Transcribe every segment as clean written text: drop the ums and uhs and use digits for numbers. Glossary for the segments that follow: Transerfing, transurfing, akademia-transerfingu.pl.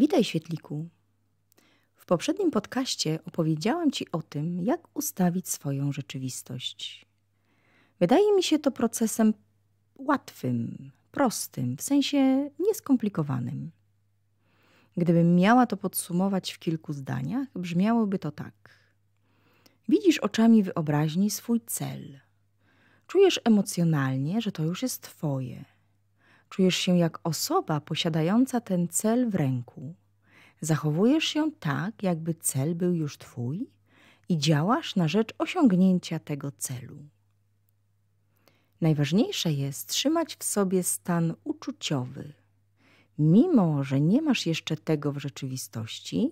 Witaj, świetliku! W poprzednim podcaście opowiedziałam Ci o tym, jak ustawić swoją rzeczywistość. Wydaje mi się to procesem łatwym, prostym, w sensie nieskomplikowanym. Gdybym miała to podsumować w kilku zdaniach, brzmiałoby to tak. Widzisz oczami wyobraźni swój cel. Czujesz emocjonalnie, że to już jest Twoje. Czujesz się jak osoba posiadająca ten cel w ręku. Zachowujesz się tak, jakby cel był już Twój i działasz na rzecz osiągnięcia tego celu. Najważniejsze jest trzymać w sobie stan uczuciowy. Mimo że nie masz jeszcze tego w rzeczywistości,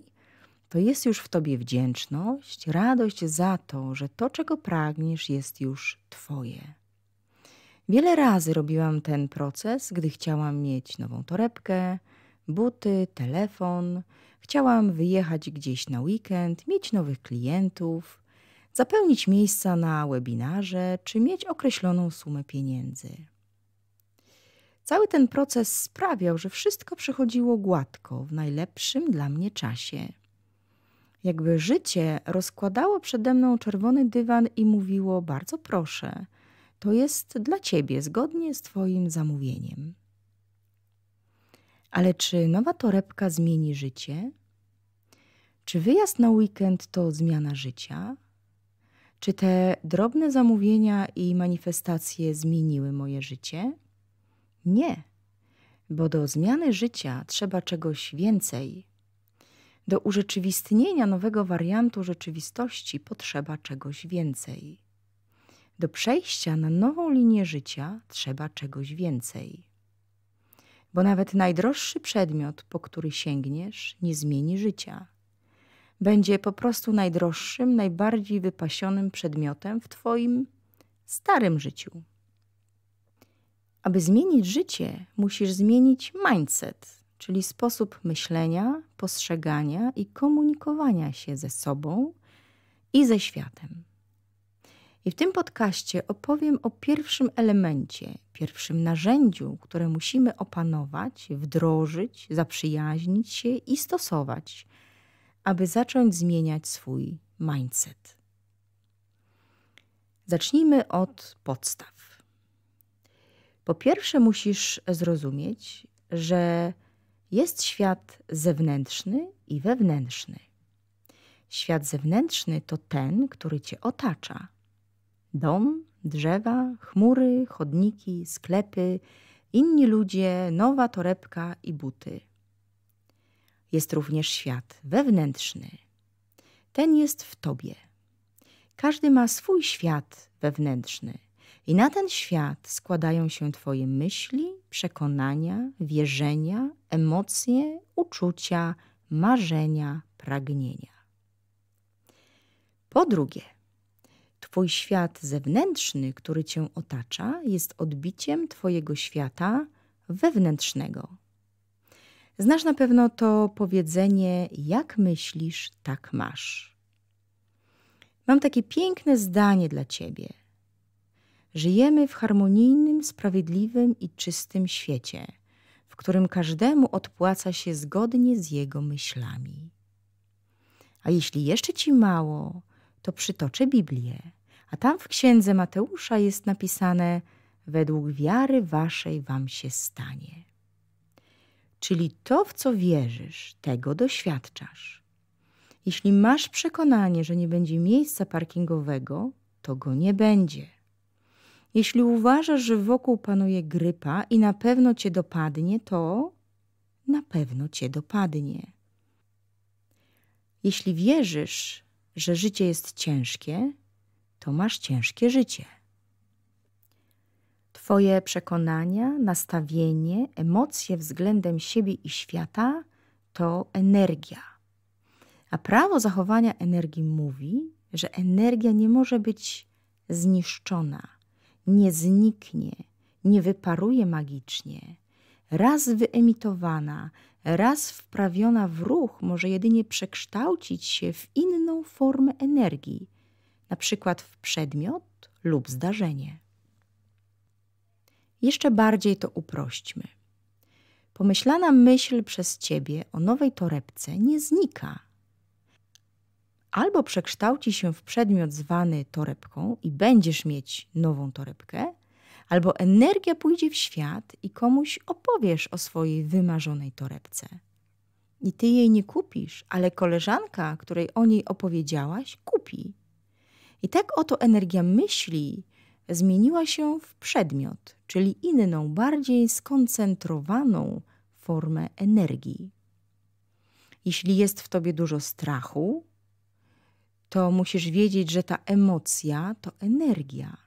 to jest już w Tobie wdzięczność, radość za to, że to, czego pragniesz, jest już Twoje. Wiele razy robiłam ten proces, gdy chciałam mieć nową torebkę, buty, telefon, chciałam wyjechać gdzieś na weekend, mieć nowych klientów, zapełnić miejsca na webinarze czy mieć określoną sumę pieniędzy. Cały ten proces sprawiał, że wszystko przechodziło gładko, w najlepszym dla mnie czasie. Jakby życie rozkładało przede mną czerwony dywan i mówiło: bardzo proszę, to jest dla Ciebie zgodnie z Twoim zamówieniem. Ale czy nowa torebka zmieni życie? Czy wyjazd na weekend to zmiana życia? Czy te drobne zamówienia i manifestacje zmieniły moje życie? Nie, bo do zmiany życia trzeba czegoś więcej. Do urzeczywistnienia nowego wariantu rzeczywistości potrzeba czegoś więcej. Do przejścia na nową linię życia trzeba czegoś więcej. Bo nawet najdroższy przedmiot, po który sięgniesz, nie zmieni życia. Będzie po prostu najdroższym, najbardziej wypasionym przedmiotem w Twoim starym życiu. Aby zmienić życie, musisz zmienić mindset, czyli sposób myślenia, postrzegania i komunikowania się ze sobą i ze światem. I w tym podcaście opowiem o pierwszym elemencie, pierwszym narzędziu, które musimy opanować, wdrożyć, zaprzyjaźnić się i stosować, aby zacząć zmieniać swój mindset. Zacznijmy od podstaw. Po pierwsze, musisz zrozumieć, że jest świat zewnętrzny i wewnętrzny. Świat zewnętrzny to ten, który Cię otacza. Dom, drzewa, chmury, chodniki, sklepy, inni ludzie, nowa torebka i buty. Jest również świat wewnętrzny. Ten jest w Tobie. Każdy ma swój świat wewnętrzny i na ten świat składają się Twoje myśli, przekonania, wierzenia, emocje, uczucia, marzenia, pragnienia. Po drugie, Twój świat zewnętrzny, który Cię otacza, jest odbiciem Twojego świata wewnętrznego. Znasz na pewno to powiedzenie: jak myślisz, tak masz. Mam takie piękne zdanie dla Ciebie. Żyjemy w harmonijnym, sprawiedliwym i czystym świecie, w którym każdemu odpłaca się zgodnie z jego myślami. A jeśli jeszcze Ci mało, to przytoczę Biblię, a tam w Księdze Mateusza jest napisane: według wiary waszej wam się stanie. Czyli to, w co wierzysz, tego doświadczasz. Jeśli masz przekonanie, że nie będzie miejsca parkingowego, to go nie będzie. Jeśli uważasz, że wokół panuje grypa i na pewno Cię dopadnie, to na pewno Cię dopadnie. Jeśli wierzysz, że życie jest ciężkie, to masz ciężkie życie. Twoje przekonania, nastawienie, emocje względem siebie i świata to energia. A prawo zachowania energii mówi, że energia nie może być zniszczona, nie zniknie, nie wyparuje magicznie. Raz wyemitowana, raz wprawiona w ruch może jedynie przekształcić się w inną formę energii, na przykład w przedmiot lub zdarzenie. Jeszcze bardziej to uprośćmy. Pomyślana myśl przez Ciebie o nowej torebce nie znika. Albo przekształci się w przedmiot zwany torebką i będziesz mieć nową torebkę, albo energia pójdzie w świat i komuś opowiesz o swojej wymarzonej torebce. I Ty jej nie kupisz, ale koleżanka, której o niej opowiedziałaś, kupi. I tak oto energia myśli zmieniła się w przedmiot, czyli inną, bardziej skoncentrowaną formę energii. Jeśli jest w Tobie dużo strachu, to musisz wiedzieć, że ta emocja to energia.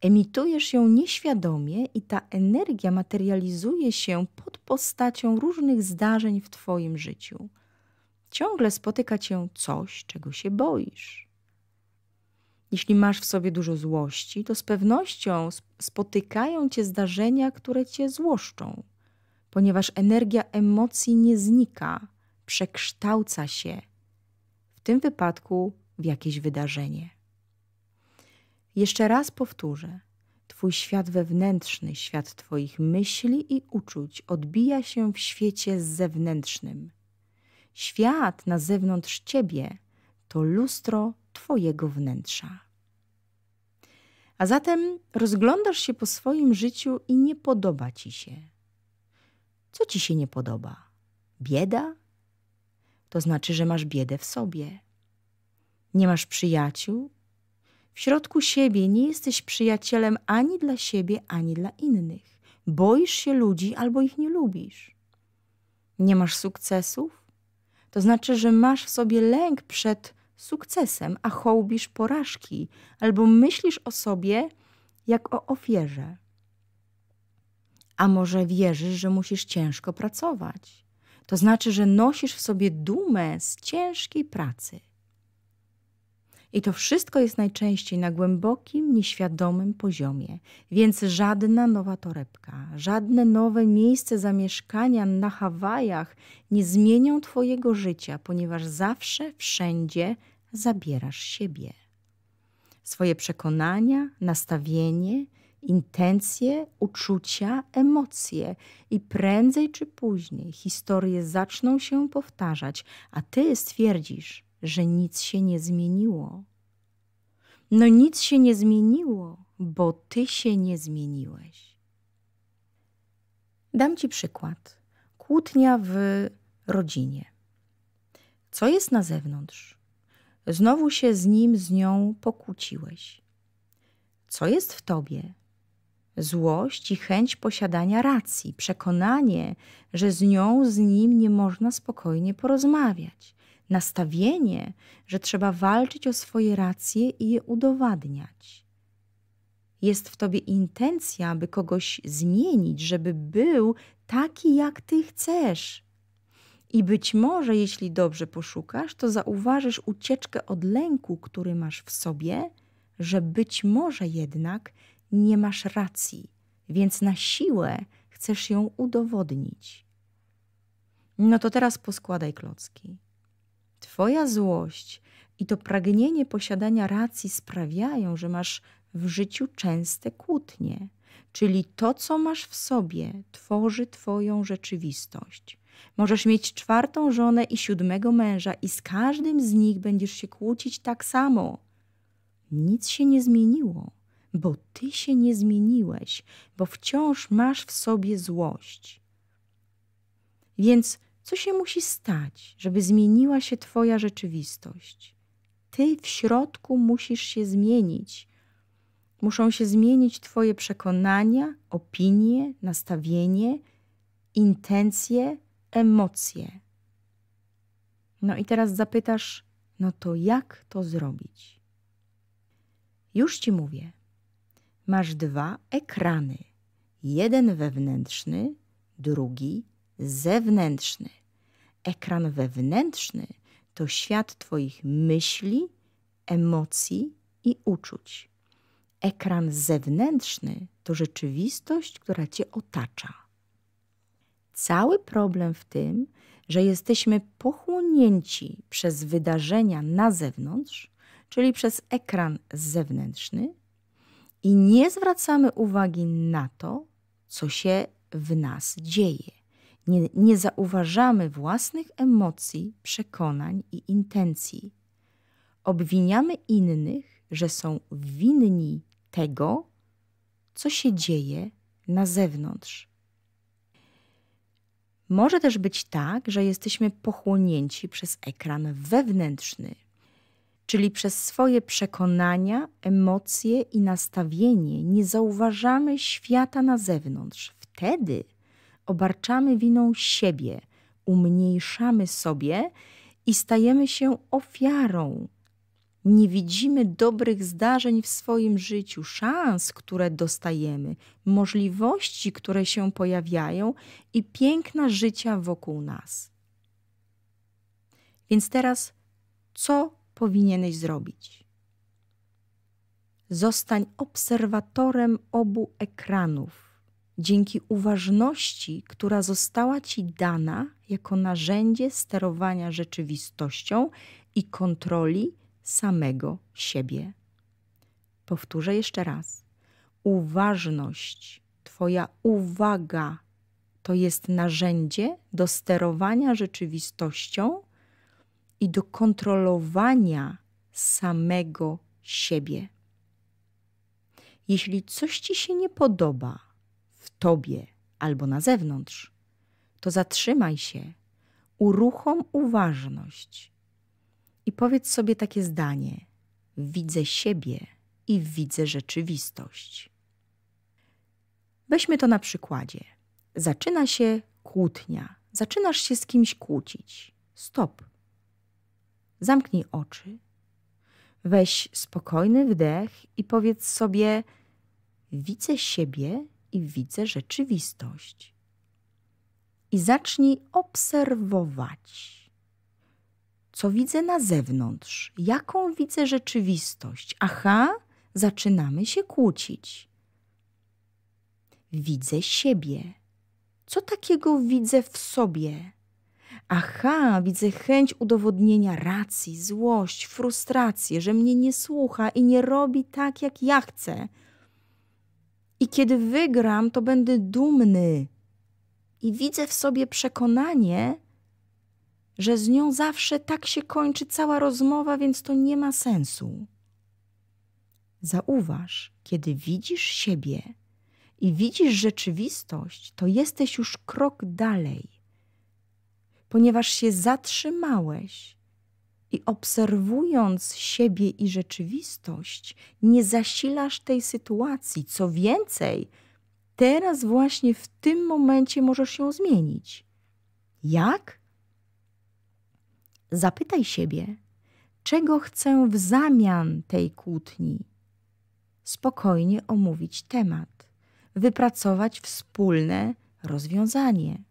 Emitujesz ją nieświadomie i ta energia materializuje się pod postacią różnych zdarzeń w Twoim życiu. Ciągle spotyka Cię coś, czego się boisz. Jeśli masz w sobie dużo złości, to z pewnością spotykają Cię zdarzenia, które Cię złoszczą, ponieważ energia emocji nie znika, przekształca się, w tym wypadku w jakieś wydarzenie. Jeszcze raz powtórzę, Twój świat wewnętrzny, świat Twoich myśli i uczuć odbija się w świecie zewnętrznym. Świat na zewnątrz Ciebie to lustro Twojego wnętrza. A zatem rozglądasz się po swoim życiu i nie podoba Ci się. Co Ci się nie podoba? Bieda? To znaczy, że masz biedę w sobie. Nie masz przyjaciół? W środku siebie nie jesteś przyjacielem ani dla siebie, ani dla innych. Boisz się ludzi albo ich nie lubisz. Nie masz sukcesów? To znaczy, że masz w sobie lęk przed sukcesem, a hołbisz porażki albo myślisz o sobie jak o ofierze. A może wierzysz, że musisz ciężko pracować? To znaczy, że nosisz w sobie dumę z ciężkiej pracy. I to wszystko jest najczęściej na głębokim, nieświadomym poziomie, więc żadna nowa torebka, żadne nowe miejsce zamieszkania na Hawajach nie zmienią Twojego życia, ponieważ zawsze, wszędzie zabierasz siebie. Swoje przekonania, nastawienie, intencje, uczucia, emocje i prędzej czy później historie zaczną się powtarzać, a Ty stwierdzisz, że nic się nie zmieniło. No nic się nie zmieniło, bo Ty się nie zmieniłeś. Dam Ci przykład. Kłótnia w rodzinie. Co jest na zewnątrz? Znowu się z nim, z nią pokłóciłeś. Co jest w Tobie? Złość i chęć posiadania racji, przekonanie, że z nią, z nim nie można spokojnie porozmawiać. Nastawienie, że trzeba walczyć o swoje racje i je udowadniać. Jest w Tobie intencja, by kogoś zmienić, żeby był taki, jak Ty chcesz. I być może, jeśli dobrze poszukasz, to zauważysz ucieczkę od lęku, który masz w sobie, że być może jednak nie masz racji, więc na siłę chcesz ją udowodnić. No to teraz poskładaj klocki. Twoja złość i to pragnienie posiadania racji sprawiają, że masz w życiu częste kłótnie, czyli to, co masz w sobie, tworzy Twoją rzeczywistość. Możesz mieć czwartą żonę i siódmego męża i z każdym z nich będziesz się kłócić tak samo. Nic się nie zmieniło, bo Ty się nie zmieniłeś, bo wciąż masz w sobie złość. Więc co się musi stać, żeby zmieniła się Twoja rzeczywistość? Ty w środku musisz się zmienić. Muszą się zmienić Twoje przekonania, opinie, nastawienie, intencje, emocje. No i teraz zapytasz, no to jak to zrobić? Już Ci mówię. Masz dwa ekrany. Jeden wewnętrzny, drugi zewnętrzny. Ekran wewnętrzny to świat Twoich myśli, emocji i uczuć. Ekran zewnętrzny to rzeczywistość, która Cię otacza. Cały problem w tym, że jesteśmy pochłonięci przez wydarzenia na zewnątrz, czyli przez ekran zewnętrzny i nie zwracamy uwagi na to, co się w nas dzieje. nie zauważamy własnych emocji, przekonań i intencji. Obwiniamy innych, że są winni tego, co się dzieje na zewnątrz. Może też być tak, że jesteśmy pochłonięci przez ekran wewnętrzny, czyli przez swoje przekonania, emocje i nastawienie nie zauważamy świata na zewnątrz. Wtedy obarczamy winą siebie, umniejszamy sobie i stajemy się ofiarą. Nie widzimy dobrych zdarzeń w swoim życiu, szans, które dostajemy, możliwości, które się pojawiają i piękna życia wokół nas. Więc teraz co powinieneś zrobić? Zostań obserwatorem obu ekranów dzięki uważności, która została ci dana jako narzędzie sterowania rzeczywistością i kontroli samego siebie. Powtórzę jeszcze raz. Uważność, twoja uwaga to jest narzędzie do sterowania rzeczywistością i do kontrolowania samego siebie. Jeśli coś ci się nie podoba w tobie albo na zewnątrz, to zatrzymaj się, uruchom uważność i powiedz sobie takie zdanie: widzę siebie i widzę rzeczywistość. Weźmy to na przykładzie. Zaczyna się kłótnia. Zaczynasz się z kimś kłócić. Stop. Zamknij oczy, weź spokojny wdech i powiedz sobie: widzę siebie i widzę rzeczywistość. I zacznij obserwować, co widzę na zewnątrz, jaką widzę rzeczywistość. Aha, zaczynamy się kłócić. Widzę siebie. Co takiego widzę w sobie? Aha, widzę chęć udowodnienia racji, złość, frustrację, że mnie nie słucha i nie robi tak, jak ja chcę. I kiedy wygram, to będę dumny. I widzę w sobie przekonanie, że z nią zawsze tak się kończy cała rozmowa, więc to nie ma sensu. Zauważ, kiedy widzisz siebie i widzisz rzeczywistość, to jesteś już krok dalej, ponieważ się zatrzymałeś i obserwując siebie i rzeczywistość, nie zasilasz tej sytuacji. Co więcej, teraz właśnie w tym momencie możesz ją zmienić. Jak? Zapytaj siebie, czego chcę w zamian tej kłótni. Spokojnie omówić temat, wypracować wspólne rozwiązanie.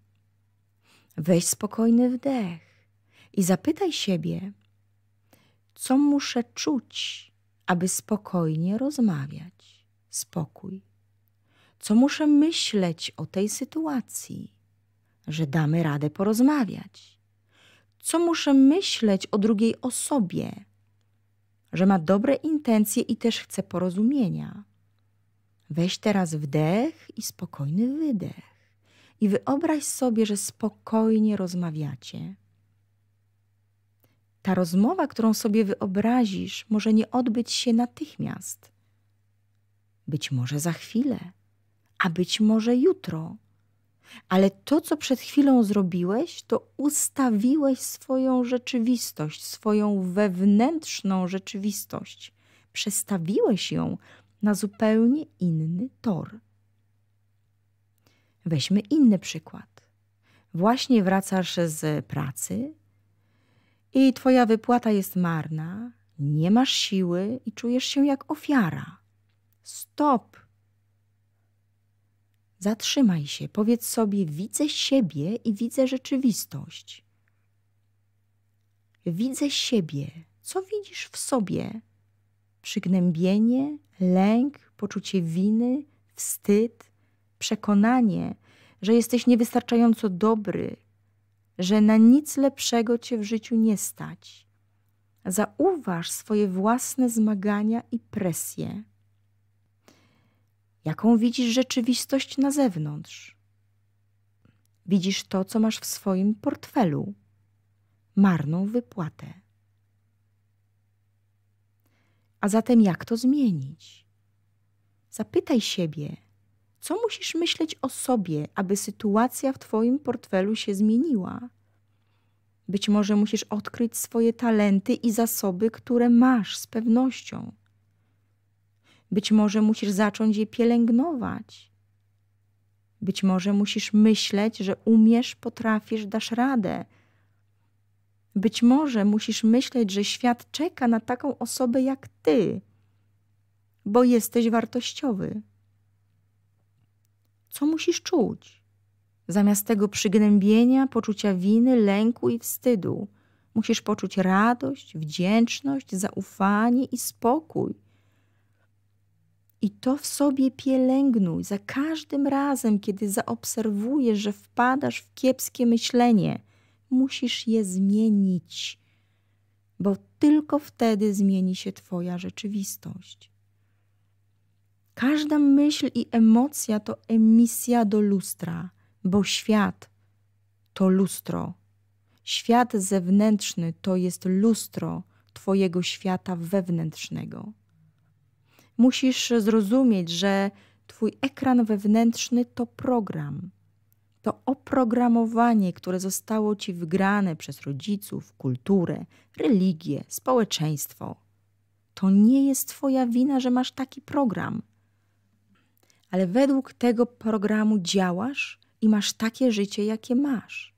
Weź spokojny wdech i zapytaj siebie, co muszę czuć, aby spokojnie rozmawiać. Spokój. Co muszę myśleć o tej sytuacji, że damy radę porozmawiać. Co muszę myśleć o drugiej osobie, że ma dobre intencje i też chce porozumienia. Weź teraz wdech i spokojny wydech. I wyobraź sobie, że spokojnie rozmawiacie. Ta rozmowa, którą sobie wyobrazisz, może nie odbyć się natychmiast. Być może za chwilę, a być może jutro. Ale to, co przed chwilą zrobiłeś, to ustawiłeś swoją rzeczywistość, swoją wewnętrzną rzeczywistość. Przestawiłeś ją na zupełnie inny tor. Weźmy inny przykład. Właśnie wracasz z pracy i twoja wypłata jest marna, nie masz siły i czujesz się jak ofiara. Stop! Zatrzymaj się, powiedz sobie: widzę siebie i widzę rzeczywistość. Widzę siebie. Co widzisz w sobie? Przygnębienie, lęk, poczucie winy, wstyd. Przekonanie, że jesteś niewystarczająco dobry, że na nic lepszego cię w życiu nie stać. Zauważ swoje własne zmagania i presje. Jaką widzisz rzeczywistość na zewnątrz? Widzisz to, co masz w swoim portfelu. Marną wypłatę. A zatem jak to zmienić? Zapytaj siebie, co musisz myśleć o sobie, aby sytuacja w twoim portfelu się zmieniła. Być może musisz odkryć swoje talenty i zasoby, które masz z pewnością. Być może musisz zacząć je pielęgnować. Być może musisz myśleć, że umiesz, potrafisz, dasz radę. Być może musisz myśleć, że świat czeka na taką osobę jak ty, bo jesteś wartościowy. Co musisz czuć? Zamiast tego przygnębienia, poczucia winy, lęku i wstydu, musisz poczuć radość, wdzięczność, zaufanie i spokój. I to w sobie pielęgnuj za każdym razem, kiedy zaobserwujesz, że wpadasz w kiepskie myślenie. Musisz je zmienić, bo tylko wtedy zmieni się twoja rzeczywistość. Każda myśl i emocja to emisja do lustra, bo świat to lustro. Świat zewnętrzny to jest lustro twojego świata wewnętrznego. Musisz zrozumieć, że twój ekran wewnętrzny to program. To oprogramowanie, które zostało ci wgrane przez rodziców, kulturę, religię, społeczeństwo. To nie jest twoja wina, że masz taki program. Ale według tego programu działasz i masz takie życie, jakie masz.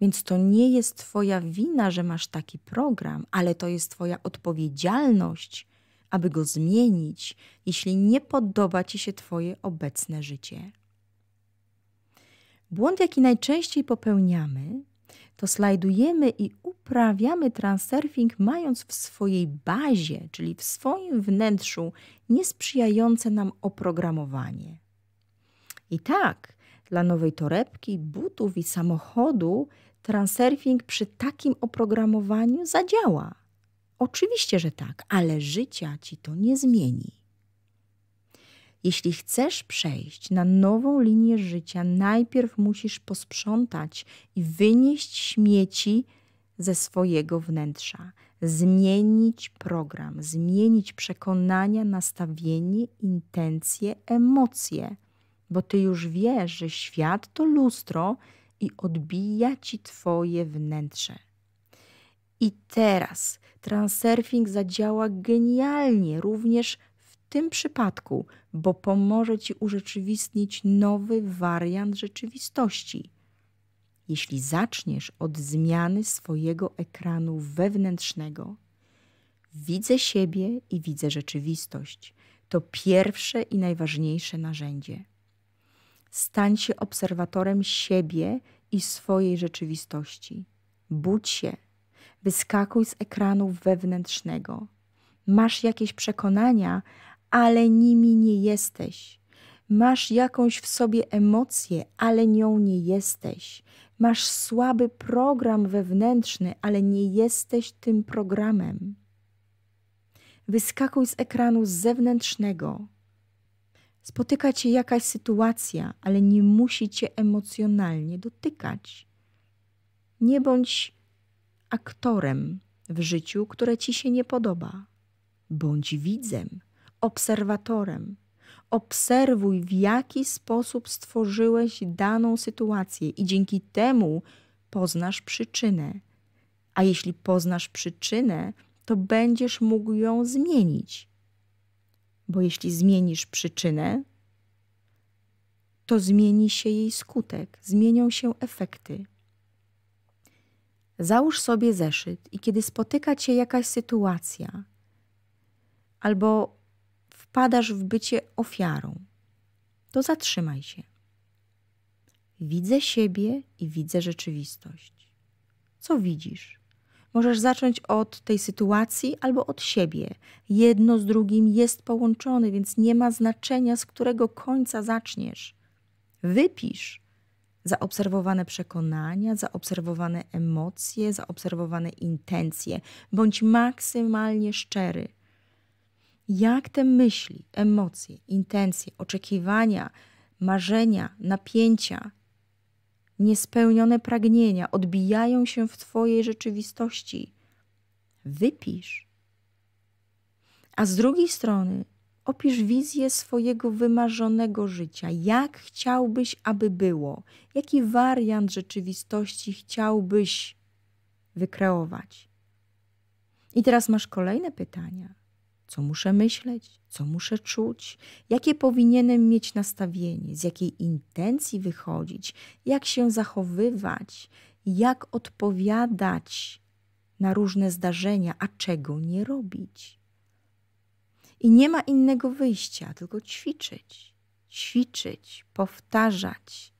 Więc to nie jest twoja wina, że masz taki program, ale to jest twoja odpowiedzialność, aby go zmienić, jeśli nie podoba ci się twoje obecne życie. Błąd, jaki najczęściej popełniamy, to slajdujemy i uprawiamy transurfing, mając w swojej bazie, czyli w swoim wnętrzu, niesprzyjające nam oprogramowanie. I tak, dla nowej torebki, butów i samochodu transurfing przy takim oprogramowaniu zadziała. Oczywiście, że tak, ale życia ci to nie zmieni. Jeśli chcesz przejść na nową linię życia, najpierw musisz posprzątać i wynieść śmieci ze swojego wnętrza. Zmienić program, zmienić przekonania, nastawienie, intencje, emocje. Bo ty już wiesz, że świat to lustro i odbija ci twoje wnętrze. I teraz transurfing zadziała genialnie, również w tym przypadku, bo pomoże ci urzeczywistnić nowy wariant rzeczywistości. Jeśli zaczniesz od zmiany swojego ekranu wewnętrznego, widzę siebie i widzę rzeczywistość, to pierwsze i najważniejsze narzędzie. Stań się obserwatorem siebie i swojej rzeczywistości. Budź się, wyskakuj z ekranu wewnętrznego. Masz jakieś przekonania, ale nimi nie jesteś. Masz jakąś w sobie emocję, ale nią nie jesteś. Masz słaby program wewnętrzny, ale nie jesteś tym programem. Wyskakuj z ekranu zewnętrznego. Spotyka cię jakaś sytuacja, ale nie musi cię emocjonalnie dotykać. Nie bądź aktorem w życiu, które ci się nie podoba. Bądź widzem, obserwatorem. Obserwuj, w jaki sposób stworzyłeś daną sytuację i dzięki temu poznasz przyczynę. A jeśli poznasz przyczynę, to będziesz mógł ją zmienić. Bo jeśli zmienisz przyczynę, to zmieni się jej skutek, zmienią się efekty. Załóż sobie zeszyt i kiedy spotyka cię jakaś sytuacja, albo wpadasz w bycie ofiarą, to zatrzymaj się. Widzę siebie i widzę rzeczywistość. Co widzisz? Możesz zacząć od tej sytuacji albo od siebie. Jedno z drugim jest połączone, więc nie ma znaczenia, z którego końca zaczniesz. Wypisz zaobserwowane przekonania, zaobserwowane emocje, zaobserwowane intencje. Bądź maksymalnie szczery. Jak te myśli, emocje, intencje, oczekiwania, marzenia, napięcia niespełnione pragnienia odbijają się w twojej rzeczywistości. Wypisz. A z drugiej strony opisz wizję swojego wymarzonego życia. Jak chciałbyś, aby było? Jaki wariant rzeczywistości chciałbyś wykreować? I teraz masz kolejne pytania. Co muszę myśleć? Co muszę czuć? Jakie powinienem mieć nastawienie? Z jakiej intencji wychodzić? Jak się zachowywać? Jak odpowiadać na różne zdarzenia, a czego nie robić? I nie ma innego wyjścia, tylko ćwiczyć, powtarzać.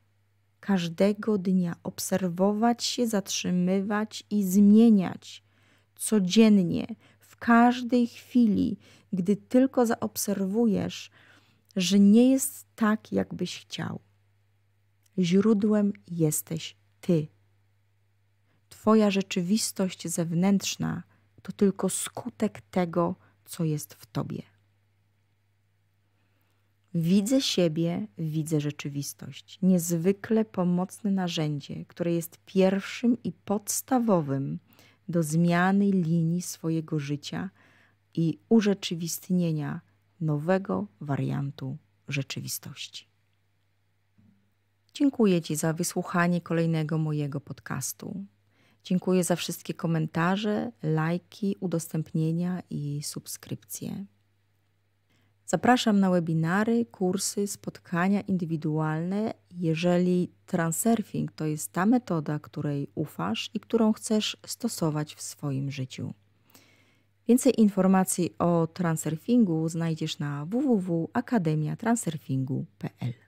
Każdego dnia obserwować się, zatrzymywać i zmieniać. Codziennie, w każdej chwili, gdy tylko zaobserwujesz, że nie jest tak, jakbyś chciał. Źródłem jesteś ty. Twoja rzeczywistość zewnętrzna to tylko skutek tego, co jest w tobie. Widzę siebie, widzę rzeczywistość. Niezwykle pomocne narzędzie, które jest pierwszym i podstawowym do zmiany linii swojego życia i urzeczywistnienia nowego wariantu rzeczywistości. Dziękuję ci za wysłuchanie kolejnego mojego podcastu. Dziękuję za wszystkie komentarze, lajki, udostępnienia i subskrypcje. Zapraszam na webinary, kursy, spotkania indywidualne. Jeżeli transurfing to jest ta metoda, której ufasz i którą chcesz stosować w swoim życiu. Więcej informacji o transurfingu znajdziesz na www.akademia-transerfingu.pl.